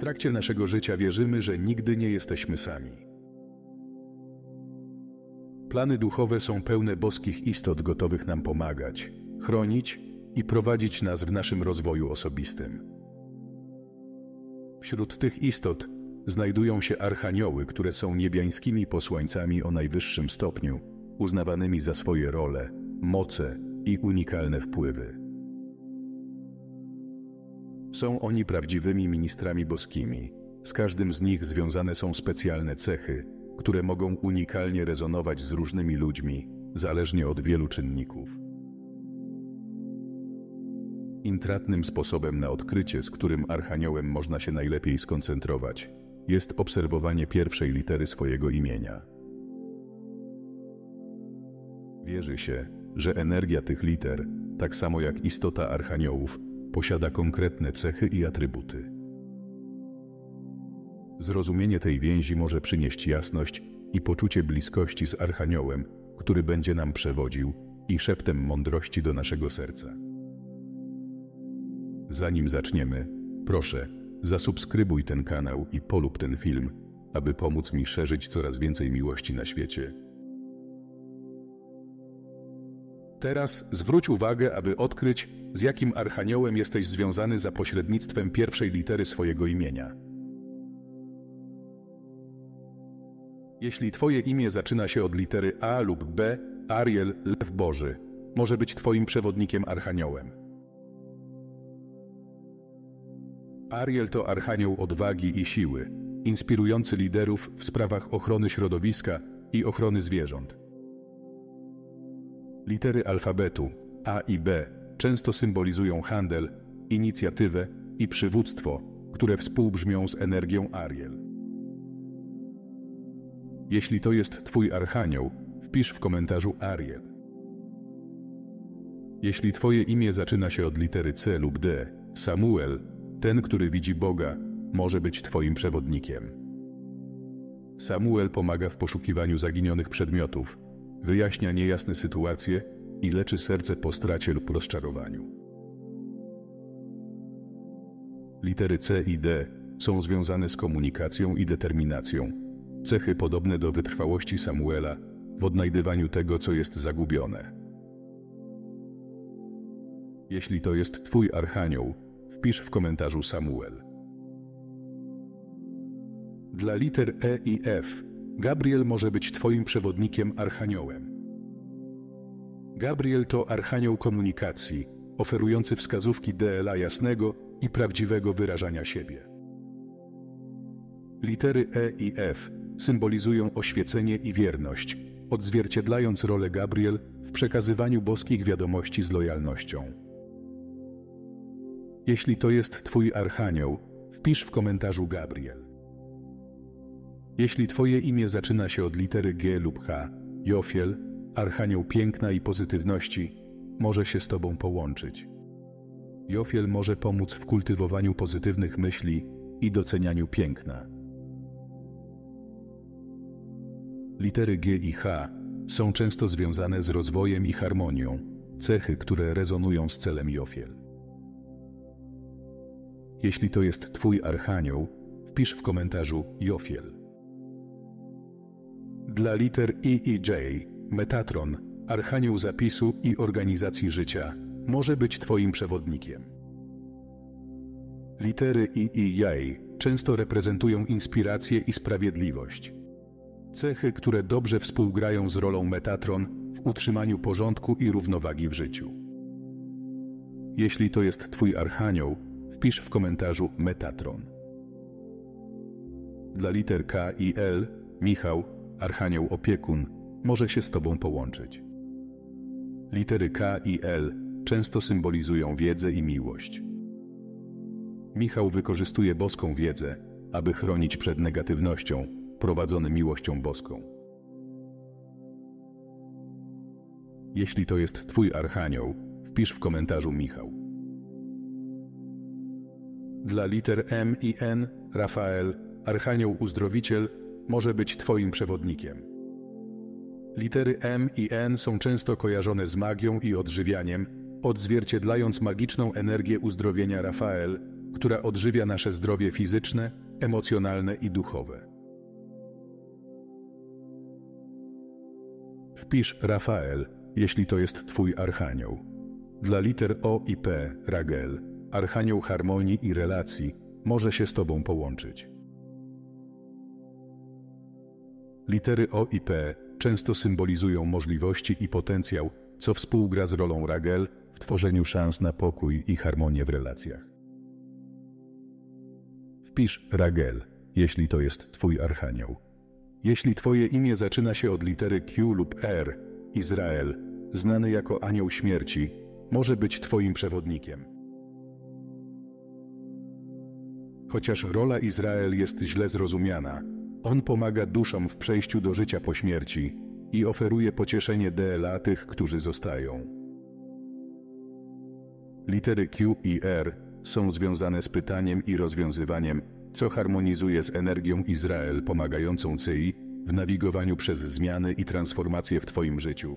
W trakcie naszego życia wierzymy, że nigdy nie jesteśmy sami. Plany duchowe są pełne boskich istot gotowych nam pomagać, chronić i prowadzić nas w naszym rozwoju osobistym. Wśród tych istot znajdują się archanioły, które są niebiańskimi posłańcami o najwyższym stopniu, uznawanymi za swoje role, moce i unikalne wpływy. Są oni prawdziwymi ministrami boskimi. Z każdym z nich związane są specjalne cechy, które mogą unikalnie rezonować z różnymi ludźmi, zależnie od wielu czynników. Intratnym sposobem na odkrycie, z którym archaniołem można się najlepiej skoncentrować, jest obserwowanie pierwszej litery swojego imienia. Wierzy się, że energia tych liter, tak samo jak istota archaniołów, posiada konkretne cechy i atrybuty. Zrozumienie tej więzi może przynieść jasność i poczucie bliskości z archaniołem, który będzie nam przewodził i szeptem mądrości do naszego serca. Zanim zaczniemy, proszę, zasubskrybuj ten kanał i polub ten film, aby pomóc mi szerzyć coraz więcej miłości na świecie. Teraz zwróć uwagę, aby odkryć, z jakim archaniołem jesteś związany za pośrednictwem pierwszej litery swojego imienia. Jeśli twoje imię zaczyna się od litery A lub B, Ariel, Lew Boży, może być twoim przewodnikiem archaniołem. Ariel to archanioł odwagi i siły, inspirujący liderów w sprawach ochrony środowiska i ochrony zwierząt. Litery alfabetu A i B często symbolizują handel, inicjatywę i przywództwo, które współbrzmią z energią Ariel. Jeśli to jest twój archanioł, wpisz w komentarzu Ariel. Jeśli twoje imię zaczyna się od litery C lub D, Samuel, ten, który widzi Boga, może być twoim przewodnikiem. Samuel pomaga w poszukiwaniu zaginionych przedmiotów, wyjaśnia niejasne sytuacje i leczy serce po stracie lub rozczarowaniu. Litery C i D są związane z komunikacją i determinacją, cechy podobne do wytrwałości Samuela w odnajdywaniu tego, co jest zagubione. Jeśli to jest twój archanioł, wpisz w komentarzu Samuel. Dla liter E i F Gabriel może być twoim przewodnikiem archaniołem. Gabriel to archanioł komunikacji, oferujący wskazówki DLA jasnego i prawdziwego wyrażania siebie. Litery E i F symbolizują oświecenie i wierność, odzwierciedlając rolę Gabriel w przekazywaniu boskich wiadomości z lojalnością. Jeśli to jest twój archanioł, wpisz w komentarzu Gabriel. Jeśli twoje imię zaczyna się od litery G lub H, Jofiel, archanioł piękna i pozytywności, może się z tobą połączyć. Jofiel może pomóc w kultywowaniu pozytywnych myśli i docenianiu piękna. Litery G i H są często związane z rozwojem i harmonią, cechy, które rezonują z celem Jofiel. Jeśli to jest twój archanioł, wpisz w komentarzu Jofiel. Dla liter I i J, Metatron, archanioł zapisu i organizacji życia, może być twoim przewodnikiem. Litery I i J często reprezentują inspirację i sprawiedliwość. Cechy, które dobrze współgrają z rolą Metatron w utrzymaniu porządku i równowagi w życiu. Jeśli to jest twój archanioł, wpisz w komentarzu Metatron. Dla liter K i L, Michał, archanioł opiekun, może się z tobą połączyć. Litery K i L często symbolizują wiedzę i miłość. Michał wykorzystuje boską wiedzę, aby chronić przed negatywnością, prowadzony miłością boską. Jeśli to jest twój archanioł, wpisz w komentarzu Michał. Dla liter M i N, Rafael, archanioł uzdrowiciel, może być twoim przewodnikiem. Litery M i N są często kojarzone z magią i odżywianiem, odzwierciedlając magiczną energię uzdrowienia Rafael, która odżywia nasze zdrowie fizyczne, emocjonalne i duchowe. Wpisz Rafael, jeśli to jest Twój archanioł. Dla liter O i P, Raguel, archanioł harmonii i relacji, może się z Tobą połączyć. Litery O i P często symbolizują możliwości i potencjał, co współgra z rolą Raguel w tworzeniu szans na pokój i harmonię w relacjach. Wpisz Raguel, jeśli to jest Twój archanioł. Jeśli Twoje imię zaczyna się od litery Q lub R, Izrael, znany jako Anioł Śmierci, może być Twoim przewodnikiem. Chociaż rola Izrael jest źle zrozumiana, on pomaga duszom w przejściu do życia po śmierci i oferuje pocieszenie dla tych, którzy zostają. Litery Q i R są związane z pytaniem i rozwiązywaniem, co harmonizuje z energią Izrael pomagającą Ci w nawigowaniu przez zmiany i transformacje w Twoim życiu.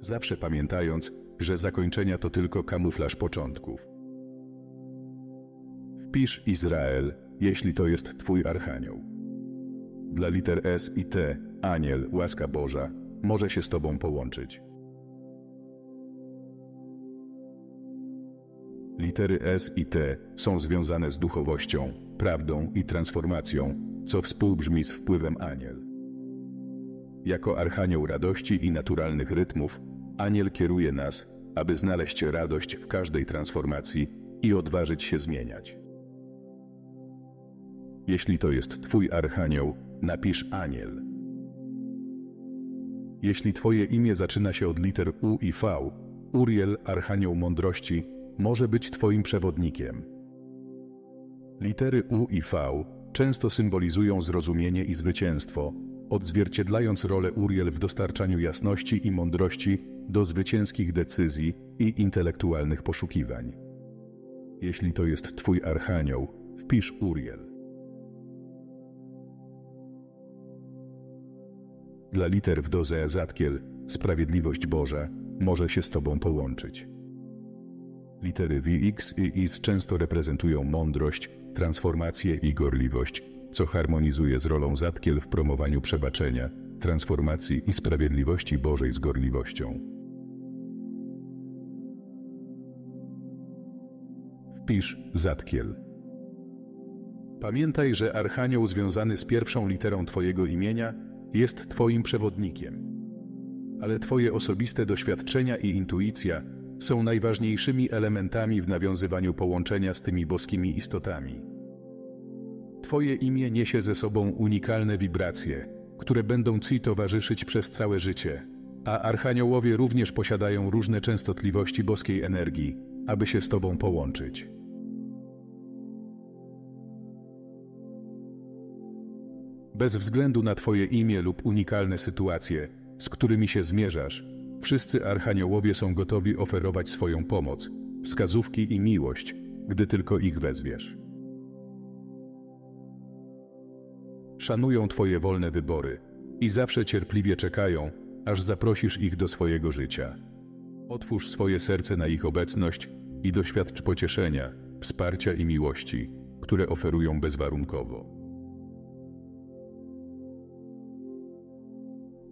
Zawsze pamiętając, że zakończenia to tylko kamuflaż początków. Wpisz Izrael, jeśli to jest Twój archanioł. Dla liter S i T, Aniel, łaska Boża, może się z Tobą połączyć. Litery S i T są związane z duchowością, prawdą i transformacją, co współbrzmi z wpływem Aniel. Jako archanioł radości i naturalnych rytmów, Aniel kieruje nas, aby znaleźć radość w każdej transformacji i odważyć się zmieniać. Jeśli to jest Twój archanioł, napisz Aniel. Jeśli Twoje imię zaczyna się od liter U i V, Uriel, archanioł mądrości, może być Twoim przewodnikiem. Litery U i V często symbolizują zrozumienie i zwycięstwo, odzwierciedlając rolę Uriel w dostarczaniu jasności i mądrości do zwycięskich decyzji i intelektualnych poszukiwań. Jeśli to jest Twój archanioł, wpisz Uriel. Dla liter w dozę Zadkiel, sprawiedliwość Boża, może się z Tobą połączyć. Litery VX i IS często reprezentują mądrość, transformację i gorliwość, co harmonizuje z rolą Zadkiel w promowaniu przebaczenia, transformacji i sprawiedliwości Bożej z gorliwością. Wpisz Zadkiel. Pamiętaj, że archanioł związany z pierwszą literą Twojego imienia jest Twoim przewodnikiem. Ale Twoje osobiste doświadczenia i intuicja są najważniejszymi elementami w nawiązywaniu połączenia z tymi boskimi istotami. Twoje imię niesie ze sobą unikalne wibracje, które będą Ci towarzyszyć przez całe życie, a archaniołowie również posiadają różne częstotliwości boskiej energii, aby się z Tobą połączyć. Bez względu na Twoje imię lub unikalne sytuacje, z którymi się zmierzasz, wszyscy archaniołowie są gotowi oferować swoją pomoc, wskazówki i miłość, gdy tylko ich wezwiesz. Szanują Twoje wolne wybory i zawsze cierpliwie czekają, aż zaprosisz ich do swojego życia. Otwórz swoje serce na ich obecność i doświadcz pocieszenia, wsparcia i miłości, które oferują bezwarunkowo.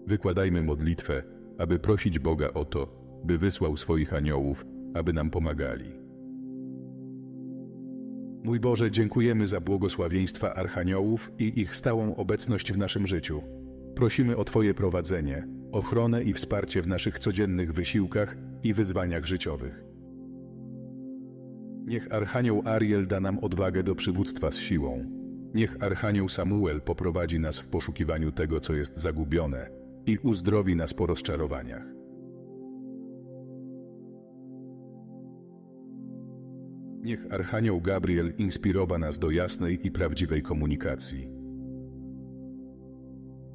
Wykładajmy modlitwę, aby prosić Boga o to, by wysłał swoich aniołów, aby nam pomagali. Mój Boże, dziękujemy za błogosławieństwa archaniołów i ich stałą obecność w naszym życiu. Prosimy o Twoje prowadzenie, ochronę i wsparcie w naszych codziennych wysiłkach i wyzwaniach życiowych. Niech archanioł Ariel da nam odwagę do przywództwa z siłą. Niech archanioł Samuel poprowadzi nas w poszukiwaniu tego, co jest zagubione, i uzdrowi nas po rozczarowaniach. Niech archanioł Gabriel inspirowa nas do jasnej i prawdziwej komunikacji.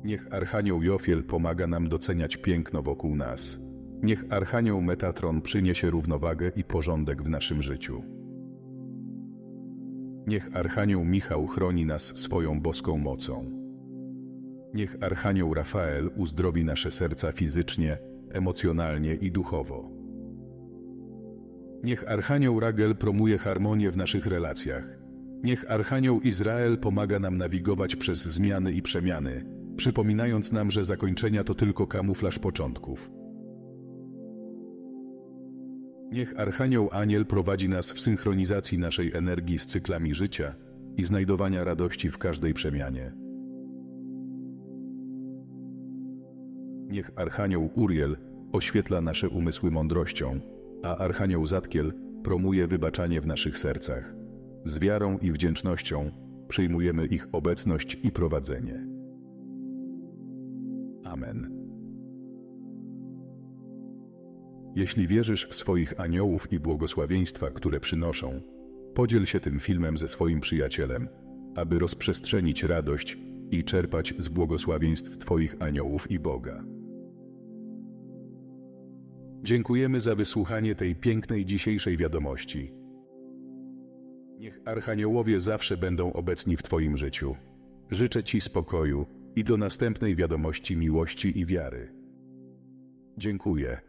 Niech archanioł Jofiel pomaga nam doceniać piękno wokół nas. Niech archanioł Metatron przyniesie równowagę i porządek w naszym życiu. Niech archanioł Michał chroni nas swoją boską mocą. Niech archanioł Rafael uzdrowi nasze serca fizycznie, emocjonalnie i duchowo. Niech Archanioł Raguel promuje harmonię w naszych relacjach. Niech Archanioł Izrael pomaga nam nawigować przez zmiany i przemiany, przypominając nam, że zakończenia to tylko kamuflaż początków. Niech Archanioł Aniel prowadzi nas w synchronizacji naszej energii z cyklami życia i znajdowania radości w każdej przemianie. Niech Archanioł Uriel oświetla nasze umysły mądrością, a Archanioł Zadkiel promuje wybaczanie w naszych sercach. Z wiarą i wdzięcznością przyjmujemy ich obecność i prowadzenie. Amen. Jeśli wierzysz w swoich aniołów i błogosławieństwa, które przynoszą, podziel się tym filmem ze swoim przyjacielem, aby rozprzestrzenić radość i czerpać z błogosławieństw Twoich aniołów i Boga. Dziękujemy za wysłuchanie tej pięknej dzisiejszej wiadomości. Niech archaniołowie zawsze będą obecni w Twoim życiu. Życzę Ci spokoju i do następnej wiadomości miłości i wiary. Dziękuję.